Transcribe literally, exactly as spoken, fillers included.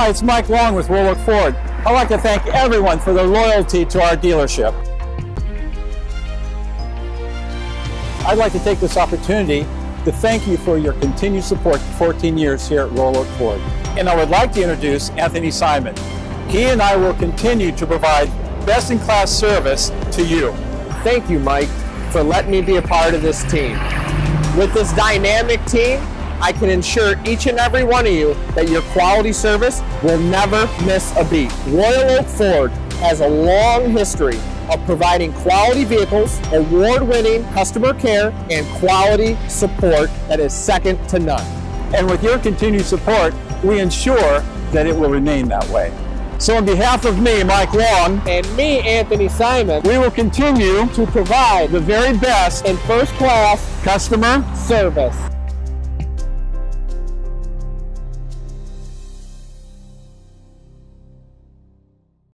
Hi, it's Mike Long with Royal Oak Ford. I'd like to thank everyone for their loyalty to our dealership. I'd like to take this opportunity to thank you for your continued support for fourteen years here at Royal Oak Ford. And I would like to introduce Anthony Simon. He and I will continue to provide best-in-class service to you. Thank you, Mike, for letting me be a part of this team. With this dynamic team, I can ensure each and every one of you that your quality service will never miss a beat. Royal Oak Ford has a long history of providing quality vehicles, award-winning customer care, and quality support that is second to none. And with your continued support, we ensure that it will remain that way. So on behalf of me, Mike Long, and me, Anthony Simon, we will continue to provide the very best and first-class customer service.